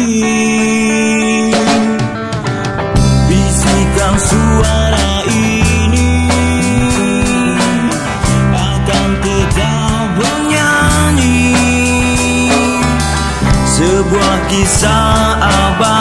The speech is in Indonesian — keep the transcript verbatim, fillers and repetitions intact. hati, bisikan suara ini akan tetap bernyanyi, sebuah kisah abadi.